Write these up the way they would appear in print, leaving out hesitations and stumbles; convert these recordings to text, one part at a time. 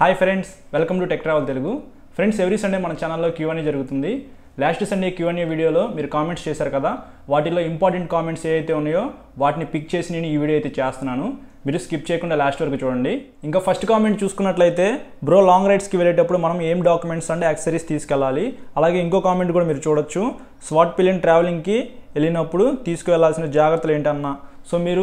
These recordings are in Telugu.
Hi friends, welcome to Tech Travel Telugu. Friends, every Sunday మన ఛానల్లో Q&A జరుగుతుంది. లాస్ట్ సండే Q&A వీడియోలో మీరు కామెంట్స్ చేశారు కదా, వాటిలో ఇంపార్టెంట్ కామెంట్స్ ఏవైతే ఉన్నాయో వాటిని పిక్ చేసి నేను ఈ వీడియో అయితే చేస్తున్నాను. మీరు స్కిప్ చేయకుండా లాస్ట్ వరకు చూడండి. ఇంకా ఫస్ట్ కామెంట్ చూసుకున్నట్లయితే, బ్రో లాంగ్ రైడ్స్కి వెళ్ళేటప్పుడు మనం ఏం డాక్యుమెంట్స్ అండ్ యాక్సెసరీస్ తీసుకెళ్ళాలి, అలాగే ఇంకో కామెంట్ కూడా మీరు చూడొచ్చు, స్వాట్ పిలియన్ ట్రావెలింగ్కి వెళ్ళినప్పుడు తీసుకువెళ్ళాల్సిన జాగ్రత్తలు ఏంటన్నా. సో మీరు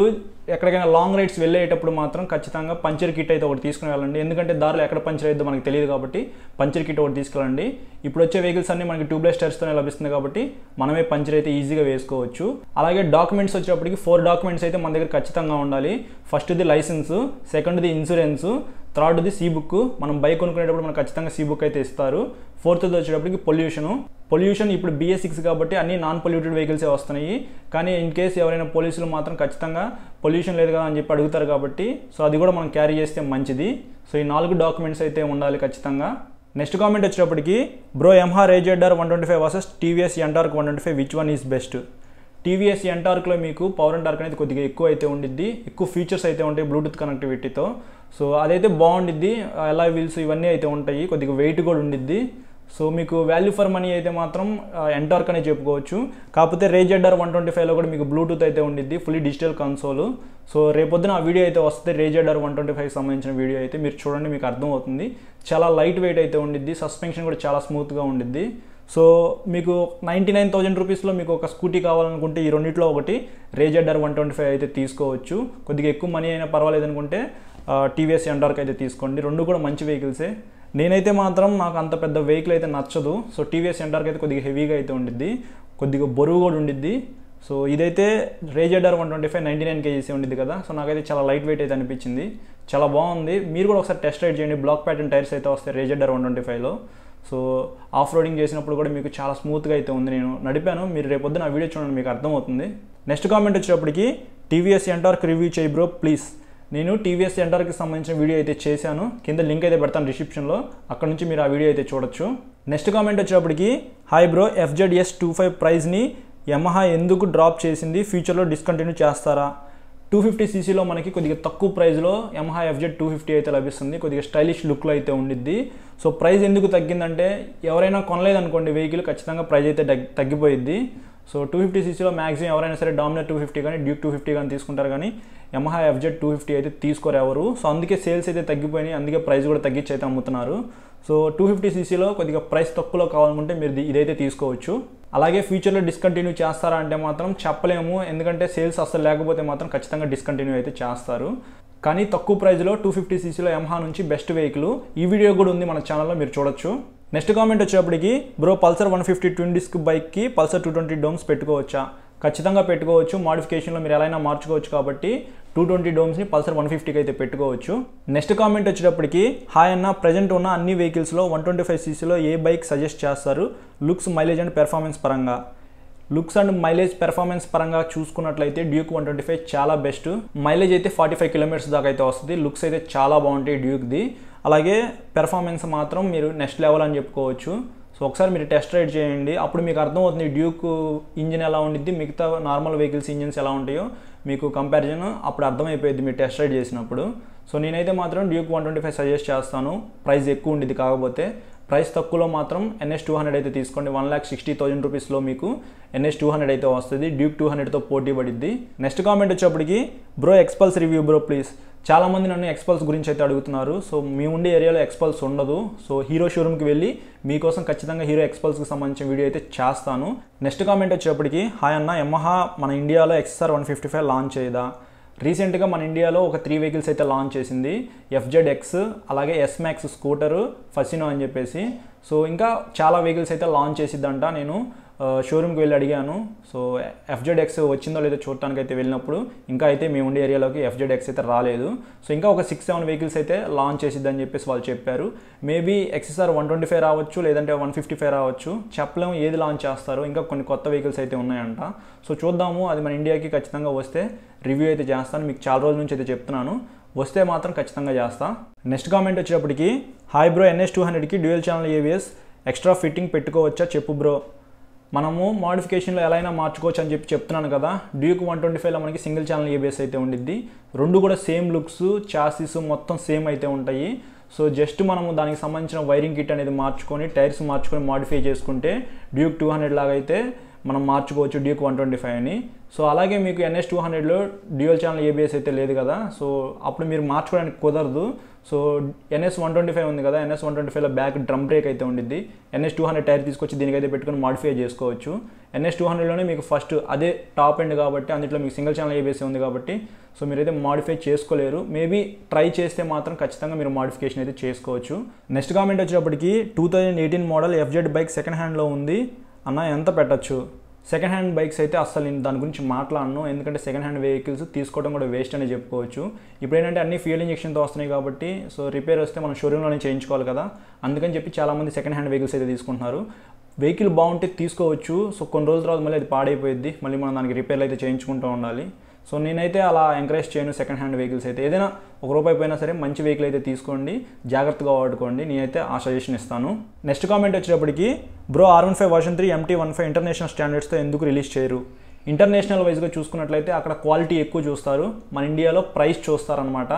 ఎక్కడికైనా లాంగ్ రైడ్స్ వెళ్ళేటప్పుడు మాత్రం ఖచ్చితంగా పంచర్ కిట్ అయితే ఒకటి తీసుకుని వెళ్ళండి, ఎందుకంటే దారిలో ఎక్కడ పంచర్ అయితే మనకు తెలియదు కాబట్టి పంచర్ కిట్ ఒకటి తీసుకెళ్ళండి. ఇప్పుడు వచ్చే వెహికల్స్ అన్ని మనకి ట్యూబ్లెస్ టైర్స్తోనే లభిస్తుంది కాబట్టి మనమే పంచర్ అయితే ఈజీగా వేసుకోవచ్చు. అలాగే డాక్యుమెంట్స్ వచ్చేటప్పటికి 4 డాక్యుమెంట్స్ అయితే మన దగ్గర ఖచ్చితంగా ఉండాలి. ఫస్ట్ది లైసెన్సు, సెకండ్ది ఇన్సూరెన్సు, థర్డ్ది సీ బుక్, మనం బైక్ కొనుక్కునేటప్పుడు మనకు ఖచ్చితంగా సీ బుక్ అయితే ఇస్తారు. ఫోర్త్ది వచ్చేటప్పటికి పొల్యూషన్ ఇప్పుడు BS-6 కాబట్టి అన్ని నాన్ పొల్యూటెడ్ వెహికల్సే వస్తున్నాయి, కానీ ఇన్ కేసు ఎవరైనా పోలీసులు మాత్రం ఖచ్చితంగా పొల్యూషన్ లేదు కదా అని చెప్పి అడుగుతారు కాబట్టి సో అది కూడా మనం క్యారీ చేస్తే మంచిది. సో ఈ 4 డాక్యుమెంట్స్ అయితే ఉండాలి ఖచ్చితంగా. నెక్స్ట్ కామెంట్ వచ్చేటప్పటికి, bro MHR Rage Editor 125 versus TVS Yandark 125 which one is best? TVS Ntorqలో మీకు పవర్ అండ్ టార్క్ అనేది కొద్దిగా ఎక్కువ అయితే ఉండిద్ది, ఎక్కువ ఫీచర్స్ అయితే ఉంటాయి బ్లూటూత్ కనెక్టివిటీతో, సో అదైతే బాగుండిద్ది. అలా వీల్స్ ఇవన్నీ అయితే ఉంటాయి, కొద్దిగా వెయిట్ కూడా ఉండిద్ది. సో మీకు వాల్యూ ఫర్ మనీ అయితే మాత్రం Ntorq అనే చెప్పుకోవచ్చు. కాకపోతే Rage Editor 125లో కూడా మీకు బ్లూటూత్ అయితే ఉండిద్ది, ఫుల్లీ డిజిటల్ కన్సోల్. సో రేపొద్దున ఆ వీడియో అయితే వస్తే Rage Editor 125కి సంబంధించిన వీడియో అయితే మీరు చూడండి, మీకు అర్థమవుతుంది. చాలా లైట్ వెయిట్ అయితే ఉండిద్ది, సస్పెన్షన్ కూడా చాలా స్మూత్గా ఉండిద్ది. సో మీకు 99,000 రూపీస్లో మీకు ఒక స్కూటీ కావాలనుకుంటే ఈ రెండింటిలో ఒకటి Rage Editor 125 అయితే తీసుకోవచ్చు. కొద్దిగా ఎక్కువ మనీ అయినా పర్వాలేదు అనుకుంటే TVS Yandark అయితే తీసుకోండి, రెండు కూడా మంచి వెహికల్సే. నేనైతే మాత్రం నాకు అంత పెద్ద వెహికల్ అయితే నచ్చదు, సో TVS Yandark అయితే కొద్దిగా హెవీగా అయితే ఉండిద్ది, కొద్దిగా బరువు కూడా ఉండిద్ది. సో ఇదైతే Rage Editor 125 99 kgs ఉండిద్ది కదా, సో నాకైతే చాలా లైట్ వెయిట్ అయితే అనిపించింది, చాలా బాగుంది. మీరు కూడా ఒకసారి టెస్ట్ రైడ్ చేయండి, బ్లాక్ ప్యాటర్న్ టైర్స్ అయితే వస్తాయి Rage Editor 125లో. సో ఆఫ్ రోడింగ్ చేసినప్పుడు కూడా మీకు చాలా స్మూత్గా అయితే ఉంది, నేను నడిపాను. మీరు రేపొద్దు నా వీడియో చూడండి, మీకు అర్థమవుతుంది. నెక్స్ట్ కామెంట్ వచ్చేటప్పటికి, TVS Yandark రివ్యూ చేయి బ్రో ప్లీజ్. నేను TVS Yandarkకి సంబంధించిన వీడియో అయితే చేశాను, కింద లింక్ అయితే పెడతాను డిస్క్రిప్షన్లో, అక్కడ నుంచి మీరు ఆ వీడియో అయితే చూడొచ్చు. నెక్స్ట్ కామెంట్ వచ్చేటప్పటికి, హాయ్ బ్రో FZ S 25 ప్రైజ్ని Yamaha ఎందుకు డ్రాప్ చేసింది, ఫ్యూచర్లో డిస్కంటిన్యూ చేస్తారా? 250cc లో మనకి కొద్దిగా తక్కువ ప్రైస్లో MHR FZ 250 అయితే లభిస్తుంది, కొద్దిగా స్టైలిష్ లుక్లో అయితే ఉండిద్ది. సో ప్రైస్ ఎందుకు తగ్గిందంటే ఎవరైనా కొనలేదు అనుకోండి వెహికల్, ఖచ్చితంగా ప్రైస్ అయితే తగ్గిపోయిద్ది. సో 250cc లో మ్యాక్సిమం ఎవరైనా సరే Dominant 250 కానీ Duke 250 కానీ తీసుకుంటారు, కానీ MHR FZ 250 అయితే తీసుకోరు ఎవరు. సో అందుకే సేల్స్ అయితే తగ్గిపోయినాయి, అందుకే ప్రైస్ కూడా తగ్గించి అయితే అమ్ముతున్నారు. సో 250cc లో కొద్దిగా ప్రైస్ తక్కువలో కావాలనుకుంటే మీరు ఇదైతే తీసుకోవచ్చు. అలాగే ఫ్యూచర్లో డిస్కంటిన్యూ చేస్తారా అంటే మాత్రం చెప్పలేము, ఎందుకంటే సేల్స్ అసలు లేకపోతే మాత్రం ఖచ్చితంగా డిస్కంటిన్యూ అయితే చేస్తారు. కానీ తక్కువ ప్రైస్లో 250cc లో MHR నుంచి బెస్ట్ వెహికల్, ఈ వీడియో కూడా ఉంది మన ఛానల్లో, మీరు చూడొచ్చు. నెక్స్ట్ కామెంట్ వచ్చేటప్పటికి, బ్రో Pulsar 150 ట్విన్ డిస్క్ బైక్కి Pulsar 220 డోమ్స్ పెట్టుకోవచ్చా? ఖచ్చితంగా పెట్టుకోవచ్చు, మోడిఫికేషన్లో మీరు ఎలా అయినా మార్చుకోవచ్చు కాబట్టి 220 డోమ్స్ని Pulsar 150కి అయితే పెట్టుకోవచ్చు. నెక్స్ట్ కామెంట్ వచ్చేటప్పటికి, హాయ్ అన్న ప్రజెంట్ ఉన్న అన్ని వెహికల్స్లో 125cc లో ఏ బైక్ సజెస్ట్ చేస్తారు లుక్స్, మైలేజ్ అండ్ పెర్ఫార్మెన్స్ పరంగా? లుక్స్ అండ్ మైలేజ్ పెర్ఫార్మెన్స్ పరంగా చూసుకున్నట్లయితే Duke 125 చాలా బెస్ట్. మైలేజ్ అయితే 45 km దాకా అయితే వస్తుంది, లుక్స్ అయితే చాలా బాగుంటాయి డ్యూక్ది. అలాగే పెర్ఫార్మెన్స్ మాత్రం మీరు నెక్స్ట్ లెవెల్ అని చెప్పుకోవచ్చు. సో ఒకసారి మీరు టెస్ట్ రైడ్ చేయండి, అప్పుడు మీకు అర్థమవుతుంది డ్యూక్ ఇంజిన్ ఎలా ఉండిద్ది, మిగతా నార్మల్ వెహికల్స్ ఇంజిన్స్ ఎలా ఉంటాయో మీకు కంపారిజన్ అప్పుడు అర్థమైపోయింది మీరు టెస్ట్ రైడ్ చేసినప్పుడు. సో నేనైతే మాత్రం Duke 125 సజెస్ట్ చేస్తాను, ప్రైస్ ఎక్కువ ఉండిద్ది. కాకపోతే ప్రైస్ తక్కువలో మాత్రం NS 200 అయితే తీసుకోండి, 1,60,000 రూపీస్లో మీకు NS 200 అయితే వస్తుంది, Duke 200తో పోటీ పడిద్ది. నెక్స్ట్ కామెంట్ వచ్చేప్పటికి, bro Xpulse review bro please. చాలామంది నన్ను Xpulse గురించి అయితే అడుగుతున్నారు. సో మీ ఉండే ఏరియాలో Xpulse ఉండదు, సో హీరో షోరూమ్కి వెళ్ళి మీకోసం ఖచ్చితంగా హీరో Xpulseకి సంబంధించిన వీడియో అయితే చేస్తాను. నెక్స్ట్ కామెంట్ వచ్చేప్పటికి, హాయ్ అన్న Yamaha మన ఇండియాలో XSR 155 లాంచ్ చేయదా? రీసెంట్గా మన ఇండియాలో ఒక 3 వెహికల్స్ అయితే లాంచ్ చేసింది, FZ-X, అలాగే S-MAX స్కూటరు, Fascino అని చెప్పేసి. సో ఇంకా చాలా వెహికల్స్ అయితే లాంచ్ చేసిద్దంట, నేను షోరూమ్కి వెళ్ళి అడిగాను. సో FZ-X వచ్చిందో లేదో చూడటానికి అయితే వెళ్ళినప్పుడు ఇంకా అయితే మేము ఉండే ఏరియాలోకి FZ-X అయితే రాలేదు. సో ఇంకా ఒక 6-7 వెహికల్స్ అయితే లాంచ్ చేసిద్దని చెప్పేసి వాళ్ళు చెప్పారు. మేబీ XSR 125 రావచ్చు, లేదంటే 155 రావచ్చు, చెప్పలేము ఏది లాంచ్ చేస్తారో. ఇంకా కొన్ని కొత్త వెహికల్స్ అయితే ఉన్నాయంట, సో చూద్దాము. అది మన ఇండియాకి ఖచ్చితంగా వస్తే రివ్యూ అయితే చేస్తాను, మీకు చాలా రోజుల నుంచి అయితే చెప్తున్నాను, వస్తే మాత్రం ఖచ్చితంగా చేస్తాను. నెక్స్ట్ కామెంట్ వచ్చేటప్పటికి, హాయ్ బ్రో NS 200కి dual channel ABS extra fitting పెట్టుకోవచ్చా చెప్పు బ్రో? మనము మోడిఫికేషన్లో ఎలా అయినా మార్చుకోవచ్చు అని చెప్పి చెప్తున్నాను కదా, Duke 125లో మనకి సింగిల్ ఛానల్ ABS అయితే ఉండిద్ది, రెండు కూడా సేమ్ లుక్స్, చాసిస్ మొత్తం సేమ్ అయితే ఉంటాయి. So just manamu daniki sambandhinchina wiring kit anedi marchukoni tires marchukoni modify cheskunte Duke 200 laga aithe మనం మార్చుకోవచ్చు డ్యూక్ 125 అని. సో అలాగే మీకు NS 200 లో డ్యూయల్ ఛానల్ ABS అయితే లేదు కదా, సో అప్పుడు మీరు మార్చుకోవడానికి కుదరదు. సో NS 125 ఉంది కదా, NS 125 లో బ్యాక్ డ్రమ్ బ్రేక్ అయితే ఉండిద్ది. NS 200 టైర్ తీసుకొచ్చి దీనికైతే పెట్టుకొని మాడిఫై చేసుకోవచ్చు. NS 200 లోనే మీకు ఫస్ట్ అదే టాప్ ఎండ్ కాబట్టి అందులో మీకు సింగిల్ ఛానల్ ABS ఉంది కాబట్టి సో మీరైతే మాడిఫై చేసుకోలేరు. మేబీ ట్రై చేస్తే మాత్రం ఖచ్చితంగా మీరు మాడిఫికేషన్ అయితే చేసుకోవచ్చు. నెక్స్ట్ కామెంట్ వచ్చేటప్పటికి 2018 మోడల్ FZ బైక్ సెకండ్ హ్యాండ్లో ఉంది అన్న ఎంత పెట్టచ్చు? సెకండ్ హ్యాండ్ బైక్స్ అయితే అస్సలు నేను దాని గురించి మాట్లాడను, ఎందుకంటే సెకండ్ హ్యాండ్ వెహికల్స్ తీసుకోవడం కూడా వేస్ట్ అని చెప్పుకోవచ్చు. ఇప్పుడు ఏంటంటే అన్ని ఫ్యూయల్ ఇంజెక్షన్తో వస్తున్నాయి కాబట్టి సో రిపేర్ వస్తే మనం షోరూంలోనే చేయించుకోవాలి కదా, అందుకని చెప్పి చాలామంది సెకండ్ హ్యాండ్ వెహికల్స్ అయితే తీసుకుంటున్నారు. వెహికల్ బాగుంటే తీసుకోవచ్చు, సో కొన్ని రోజుల తర్వాత మళ్ళీ అది పాడైపోయింది, మళ్ళీ మనం దానికి రిపేర్లు అయితే చేయించుకుంటూ ఉండాలి. సో నేనైతే అలా ఎంకరేజ్ చేయను సెకండ్ హ్యాండ్ వెహికల్స్ అయితే. ఏదైనా ఒక రూపాయి పోయినా సరే మంచి వెహికల్ అయితే తీసుకోండి, జాగ్రత్తగా వాడుకోండి, నేనైతే ఆ సజెషన్ ఇస్తాను. నెక్స్ట్ కామెంట్ వచ్చేటప్పటికి bro R15 version 3 MT15 international స్టాండర్డ్స్తో ఎందుకు రిలీజ్ చేయరు? ఇంటర్నేషనల్ వైజ్గా చూసుకున్నట్లయితే అక్కడ క్వాలిటీ ఎక్కువ చూస్తారు, మన ఇండియాలో ప్రైస్ చూస్తారనమాట.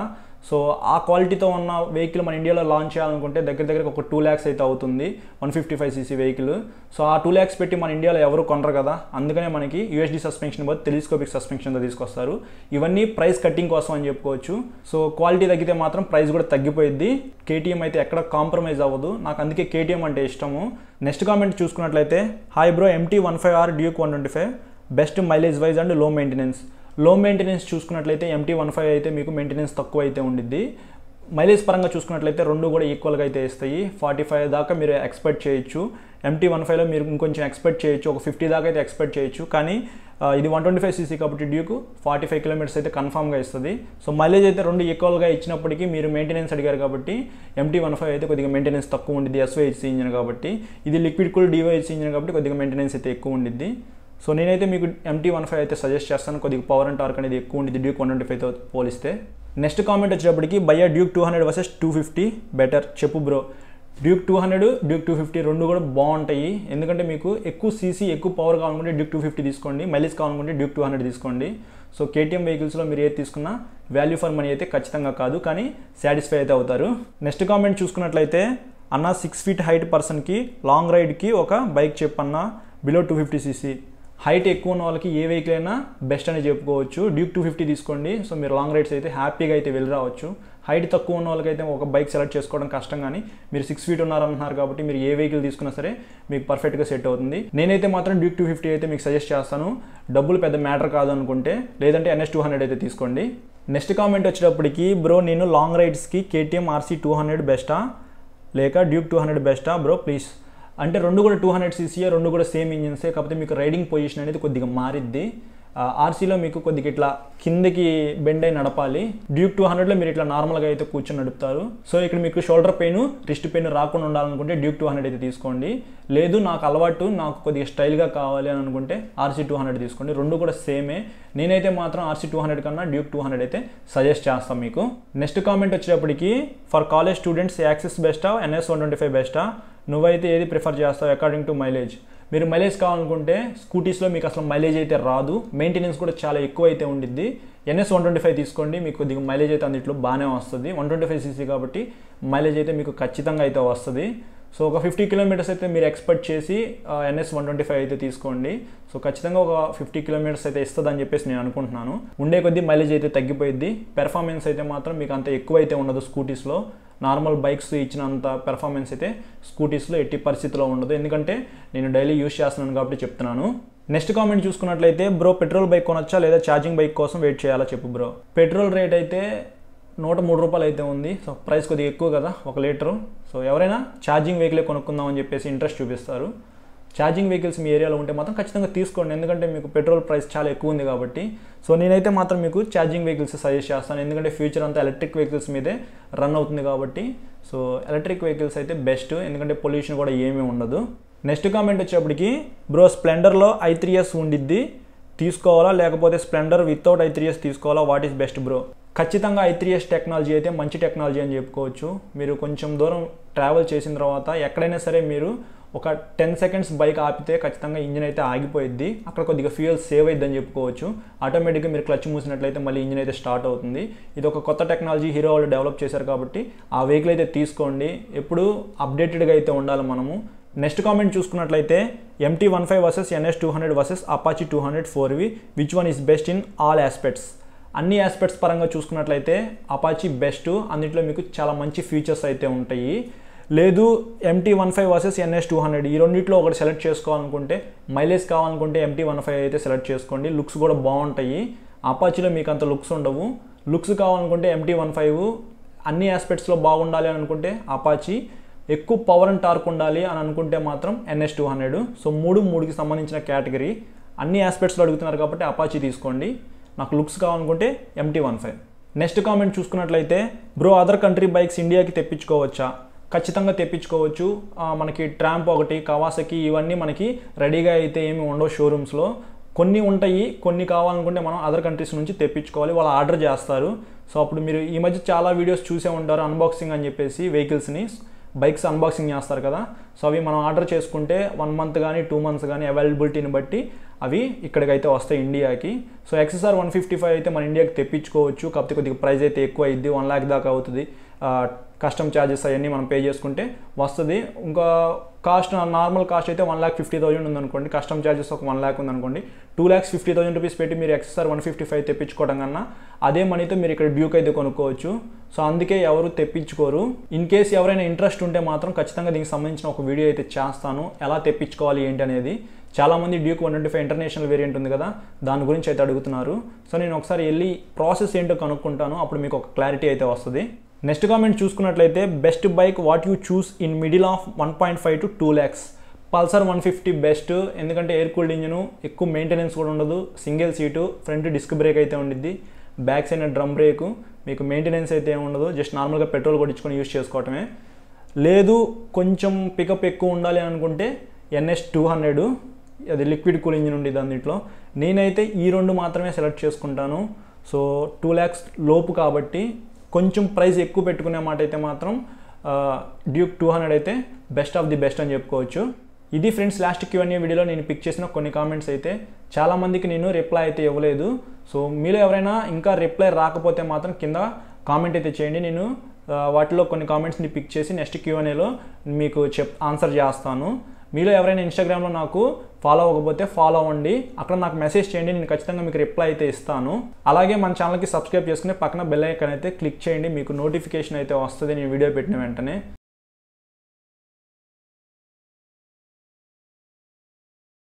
సో ఆ క్వాలిటీతో ఉన్న వెహికల్ మన ఇండియాలో లాంచ్ చేయాలనుకుంటే దగ్గర దగ్గరకు ఒక 2 lakhs అయితే అవుతుంది 155cc వెహికల్. సో ఆ 2 lakhs పెట్టి మన ఇండియాలో ఎవరు కొనరు కదా, అందుకనే మనకి USD సస్పెన్షన్ బదులు టెలిస్కోపిక్ సస్పెన్షన్తో తీసుకొస్తారు. ఇవన్నీ ప్రైస్ కట్టింగ్ కోసం అని చెప్పుకోవచ్చు. సో క్వాలిటీ తగ్గితే మాత్రం ప్రైస్ కూడా తగ్గిపోయింది. KTM అయితే ఎక్కడ కాంప్రమైజ్ అవ్వదు, నాకు అందుకే KTM అంటే ఇష్టము. నెక్స్ట్ కామెంట్ చూసుకున్నట్లయితే hi bro, MT15R Duke 125 best mileage wise and low maintenance. Low maintenance చూసుకున్నట్లయితే MT15 అయితే మీకు మెయింటెనెన్స్ తక్కువ అయితే ఉండిద్ది. మైలేజ్ పరంగా చూసుకున్నట్లయితే రెండు కూడా ఈక్వల్గా అయితే ఇస్తాయి, 45 దాకా మీరు ఎక్స్పెక్ట్ చేయొచ్చు. MT15లో మీరు ఇంకొంచెం ఎక్స్పెక్ట్ చేయొచ్చు, ఒక 50 దాకా అయితే ఎక్స్పెక్ట్ చేయొచ్చు. కానీ ఇది 125cc కాబట్టి డ్యూక్ 45 kilometers అయితే కన్ఫామ్గా ఇస్తుంది. సో మైలేజ్ అయితే రెండు ఈక్వల్గా ఇచ్చినప్పటికీ మీరు మెయింటెనెన్స్ అడిగారు కాబట్టి MT15 అయితే కొద్దిగా మెయింటెనెన్స్ తక్కువ ఉండిద్ది, SVHC ఇంజన్ కాబట్టి. ఇది లిక్విడ్ కూల్ DVHC ఇంజన్ కాబట్టి కొద్దిగా మెయింటెనెన్స్ అయితే ఎక్కువ ఉండిద్ది. సో నేనైతే మీకు MT15 అయితే సజెస్ట్ చేస్తాను, కొద్దిగా పవర్ అండ్ టార్క్ అనేది ఎక్కువ ఉంటుంది డ్యూక్ 125తో పోలిస్తే. నెక్స్ట్ కామెంట్ వచ్చేటప్పటికి భయ్యా డ్యూక్ 200 వర్సెస్ 250 బెటర్ చెప్పు బ్రో. డ్యూక్ 200 డ్యూక్ 250 రెండు కూడా బాగుంటాయి, ఎందుకంటే మీకు ఎక్కువ సీసీ ఎక్కువ పవర్ కావాలనుకుంటే డ్యూక్ 250 తీసుకోండి, మైలేజ్ కావాలనుకుంటే డ్యూక్ 200 తీసుకోండి. సో KTM వెహికల్స్లో మీరు ఏది తీసుకున్నా వాల్యూ ఫర్ మనీ అయితే ఖచ్చితంగా కాదు, కానీ సాటిస్ఫై అయితే అవుతారు. నెక్స్ట్ కామెంట్ చూసుకున్నట్లయితే అన్న 6 feet హైట్ పర్సన్కి లాంగ్ రైడ్కి ఒక బైక్ చెప్పన్నా బిలో 250cc. హైట్ ఎక్కువ ఉన్న వాళ్ళకి ఏ వెహికల్ అయినా బెస్ట్ అని చెప్పుకోవచ్చు. డ్యూక్ 250 తీసుకోండి, సో మీరు లాంగ్ రైడ్స్ అయితే హ్యాపీగా అయితే వెళ్ళి రావచ్చు. హైట్ తక్కువ ఉన్న వాళ్ళకైతే ఒక బైక్ సెలెక్ట్ చేసుకోవడం కష్టం, కానీ మీరు 6 feet ఉన్నారన్నారు కాబట్టి మీరు ఏ వెహికల్ తీసుకున్నా సరే మీకు పర్ఫెక్ట్గా సెట్ అవుతుంది. నేనైతే మాత్రం డ్యూక్ 250 అయితే మీకు సజెస్ట్ చేస్తాను, డబ్బులు పెద్ద మ్యాటర్ కాదు అనుకుంటే, లేదంటే NS 200 అయితే తీసుకోండి. నెక్స్ట్ కామెంట్ వచ్చేటప్పటికి బ్రో నేను లాంగ్ రైడ్స్కి KTM RC 200 బెస్టా లేక డ్యూక్ 200 బెస్టా బ్రో ప్లీజ్ అంటే, రెండు కూడా 200cc, రెండు కూడా సేమ్ ఇంజిన్సే, కాకపోతే మీకు రైడింగ్ పొజిషన్ అనేది కొద్దిగా మారిద్ది. ఆర్సీలో మీకు కొద్దిగా ఇట్లా కిందకి బెండ్ అయి నడపాలి, డ్యూక్ 200లో మీరు ఇట్లా నార్మల్గా అయితే కూర్చొని నడుపుతారు. సో ఇక్కడ మీకు షోల్డర్ పెయిన్ రిస్ట్ పెయిన్ రాకుండా ఉండాలనుకుంటే డ్యూక్ 200 అయితే తీసుకోండి, లేదు నాకు అలవాటు నాకు కొద్దిగా స్టైల్గా కావాలి అని అనుకుంటే RC 200 తీసుకోండి, రెండు కూడా సేమే. నేనైతే మాత్రం RC 200 కన్నా డ్యూక్ 200 అయితే సజెస్ట్ చేస్తాను మీకు. నెక్స్ట్ కామెంట్ వచ్చేటప్పటికి ఫర్ కాలేజ్ స్టూడెంట్స్ యాక్సెస్ బెస్టా NS 125 బెస్టా, నువ్వైతే ఏది ప్రిఫర్ చేస్తావు అకార్డింగ్ టు మైలేజ్? మీరు మైలేజ్ కావాలనుకుంటే స్కూటీస్లో మీకు అసలు మైలేజ్ అయితే రాదు, మెయింటెనెన్స్ కూడా చాలా ఎక్కువ అయితే ఉండిద్ది. NS 125 తీసుకోండి, మీకు కొద్దిగా మైలేజ్ అయితే అందులో బాగానే వస్తుంది, 125cc కాబట్టి మైలేజ్ అయితే మీకు ఖచ్చితంగా అయితే వస్తుంది. సో ఒక 50 kilometers అయితే మీరు ఎక్స్పెక్ట్ చేసి NS 125 అయితే తీసుకోండి. సో ఖచ్చితంగా ఒక 50 kilometers అయితే ఇస్తుందని చెప్పేసి నేను అనుకుంటున్నాను. ఉండే కొద్దీ మైలేజ్ అయితే తగ్గిపోయింది, పెర్ఫార్మెన్స్ అయితే మాత్రం మీకు అంత ఎక్కువ అయితే ఉండదు. స్కూటీస్లో నార్మల్ బైక్స్ ఇచ్చినంత పెర్ఫార్మెన్స్ అయితే స్కూటీస్లో ఎట్టి పరిస్థితిలో ఉండదు, ఎందుకంటే నేను డైలీ యూజ్ చేస్తున్నాను కాబట్టి చెప్తున్నాను. నెక్స్ట్ కామెంట్ చూసుకున్నట్లయితే బ్రో పెట్రోల్ బైక్ కొనొచ్చా లేదా ఛార్జింగ్ బైక్ కోసం వెయిట్ చేయాలా చెప్పు బ్రో. పెట్రోల్ రేట్ అయితే 103 రూపాయలు అయితే ఉంది, సో ప్రైస్ కొద్దిగా ఎక్కువ కదా 1 లీటరు. సో ఎవరైనా ఛార్జింగ్ వెహికలే కొనుక్కుందాం అని చెప్పేసి ఇంట్రెస్ట్ చూపిస్తారు. ఛార్జింగ్ వెహికల్స్ మీ ఏరియాలో ఉంటే మాత్రం ఖచ్చితంగా తీసుకోండి, ఎందుకంటే మీకు పెట్రోల్ ప్రైస్ చాలా ఎక్కువ ఉంది కాబట్టి. సో నేనైతే మాత్రం మీకు ఛార్జింగ్ వెహికల్స్ సజెస్ట్ చేస్తాను, ఎందుకంటే ఫ్యూచర్ అంతా ఎలక్ట్రిక్ వెహికల్స్ మీదే రన్ అవుతుంది కాబట్టి. సో ఎలక్ట్రిక్ వెహికల్స్ అయితే బెస్ట్, ఎందుకంటే పొల్యూషన్ కూడా ఏమీ ఉండదు. నెక్స్ట్ కామెంట్ వచ్చేప్పటికి బ్రో స్ప్లెండర్లో i3s ఉండిద్ది తీసుకోవాలా లేకపోతే స్ప్లెండర్ వితౌట్ i3s తీసుకోవాలా, వాట్ ఈస్ బెస్ట్ బ్రో? ఖచ్చితంగా i3s టెక్నాలజీ అయితే మంచి టెక్నాలజీ అని చెప్పుకోవచ్చు. మీరు కొంచెం దూరం ట్రావెల్ చేసిన తర్వాత ఎక్కడైనా సరే మీరు ఒక 10 సెకండ్స్ బైక్ ఆపితే ఖచ్చితంగా ఇంజిన్ అయితే ఆగిపోయింది అక్కడ కొద్దిగా ఫ్యూయల్ సేవ్ అయిదని చెప్పుకోవచ్చు ఆటోమేటిక్గా మీరు క్లచ్ మూసినట్లయితే మళ్ళీ ఇంజిన్ అయితే స్టార్ట్ అవుతుంది ఇది ఒక కొత్త టెక్నాలజీ హీరో వాళ్ళు డెవలప్ చేశారు కాబట్టి ఆ వెహికల్ అయితే తీసుకోండి ఎప్పుడు అప్డేటెడ్గా అయితే ఉండాలి మనము నెక్స్ట్ కామెంట్ చూసుకున్నట్లయితే MT15 versus NS 200 versus Apache 200 4V which one is best in all aspects అన్ని ఆస్పెక్ట్స్ పరంగా చూసుకున్నట్లయితే అపాచీ బెస్ట్ అన్నిట్లో మీకు చాలా మంచి ఫీచర్స్ అయితే ఉంటాయి లేదు MT15 వర్సెస్ NS 200 ఈ రెండిట్లో ఒకటి సెలెక్ట్ చేసుకోవాలనుకుంటే మైలేజ్ కావాలనుకుంటే MT15 అయితే సెలెక్ట్ చేసుకోండి లుక్స్ కూడా బాగుంటాయి అపాచీలో మీకు అంత లుక్స్ ఉండవు లుక్స్ కావాలనుకుంటే MT15 అన్ని ఆస్పెక్ట్స్లో బాగుండాలి అని అనుకుంటే అపాచీ ఎక్కువ పవర్ అండ్ టార్క్ ఉండాలి అని అనుకుంటే మాత్రం NS 200 సో 3-3కి సంబంధించిన కేటగిరీ అన్ని ఆస్పెక్ట్స్లో అడుగుతున్నారు కాబట్టి అపాచీ తీసుకోండి నాకు లుక్స్ కావాలనుకుంటే MT15 నెక్స్ట్ కామెంట్ చూసుకున్నట్లయితే బ్రో అదర్ కంట్రీ బైక్స్ ఇండియాకి తెప్పించుకోవచ్చా ఖచ్చితంగా తెప్పించుకోవచ్చు మనకి ట్రాంప్ ఒకటి కవాసకి ఇవన్నీ మనకి రెడీగా అయితే ఏమి ఉండవు షోరూమ్స్లో కొన్ని ఉంటాయి కొన్ని కావాలనుకుంటే మనం అదర్ కంట్రీస్ నుంచి తెప్పించుకోవాలి వాళ్ళు ఆర్డర్ చేస్తారు సో అప్పుడు మీరు ఈ మధ్య చాలా వీడియోస్ చూసే ఉంటారు అన్బాక్సింగ్ అని చెప్పేసి వెహికల్స్ని బైక్స్ అన్బాక్సింగ్ చేస్తారు కదా సో అవి మనం ఆర్డర్ చేసుకుంటే 1 month కానీ 2 months కానీ అవైలబిలిటీని బట్టి అవి ఇక్కడికైతే వస్తాయి ఇండియాకి సో XSR 155 అయితే మన ఇండియాకి తెప్పించుకోవచ్చు కాకపోతే కొద్దిగా ప్రైస్ అయితే ఎక్కువ అయింది 1 lakh దాకా అవుతుంది కస్టమ్ ఛార్జెస్ అవన్నీ మనం పే చేసుకుంటే వస్తుంది ఇంకా కాస్ట్ నార్మల్ కాస్ట్ అయితే 1,50,000 ఉందనుకోండి కస్టమ్ ఛార్జెస్ ఒక 1 lakh ఉందనుకోండి 2,50,000 rupees పెట్టి మీరు XSR 155 తెప్పించుకోవడం కన్నా అదే మనీతో మీరు ఇక్కడ డ్యూక్ అయితే కొనుక్కోవచ్చు సో అందుకే ఎవరు తెప్పించుకోరు ఇన్ కేసు ఎవరైనా ఇంట్రెస్ట్ ఉంటే మాత్రం ఖచ్చితంగా దీనికి సంబంధించిన ఒక వీడియో అయితే చేస్తాను ఎలా తెప్పించుకోవాలి ఏంటి అనేది చాలామంది డ్యూక్ 125 ఇంటర్నేషనల్ వేరియంట్ ఉంది కదా దాని గురించి అయితే అడుగుతున్నారు సో నేను ఒకసారి వెళ్ళి ప్రాసెస్ ఏంటో కనుక్కుంటాను అప్పుడు మీకు ఒక క్లారిటీ అయితే వస్తుంది నెక్స్ట్ కామెంట్ చూసుకున్నట్లయితే best bike what you choose in middle of 1.5 to 2 lakhs Pulsar 150 best ఎందుకంటే ఎయిర్ కూల్డ్ ఇంజిన్ ఎక్కువ మెయింటెనెన్స్ కూడా ఉండదు single seat front disc brake అయితే ఉండిద్ది బ్యాక్ సైడ్ డ్రమ్ బ్రేకు మీకు మెయింటెనెన్స్ అయితే ఉండదు జస్ట్ నార్మల్గా పెట్రోల్ కొట్టించుకొని యూజ్ చేసుకోవటమే లేదు కొంచెం పికప్ ఎక్కువ ఉండాలి అని అనుకుంటే NS 200 అది లిక్విడ్ కూల్ ఇంజిన్ ఉండేది అన్నింటిలో నేనైతే ఈ రెండు మాత్రమే సెలెక్ట్ చేసుకుంటాను సో 2 lakhs లోపు కాబట్టి కొంచెం ప్రైస్ ఎక్కువ పెట్టుకునే మాట అయితే మాత్రం డ్యూక్ 200 అయితే బెస్ట్ ఆఫ్ ది బెస్ట్ అని చెప్పుకోవచ్చు ఇది ఫ్రెండ్స్ లాస్ట్ Q&A వీడియోలో నేను పిక్ చేసిన కొన్ని కామెంట్స్ అయితే చాలామందికి నేను రిప్లై అయితే ఇవ్వలేదు సో మీలో ఎవరైనా ఇంకా రిప్లై రాకపోతే మాత్రం కింద కామెంట్ అయితే చేయండి నేను వాటిలో కొన్ని కామెంట్స్ని పిక్ చేసి నెక్స్ట్ Q&Aలో మీకు ఆన్సర్ చేస్తాను మీలో ఎవరైనా ఇన్స్టాగ్రామ్లో నాకు ఫాలో అవ్వకపోతే ఫాలో అవ్వండి అక్కడ నాకు మెసేజ్ చేయండి నేను ఖచ్చితంగా మీకు రిప్లై అయితే ఇస్తాను అలాగే మన ఛానల్కి సబ్స్క్రైబ్ చేసుకుని పక్కన బెల్ ఐకాన్ అయితే క్లిక్ చేయండి మీకు నోటిఫికేషన్ అయితే వస్తుంది నేను వీడియో పెట్టిన వెంటనే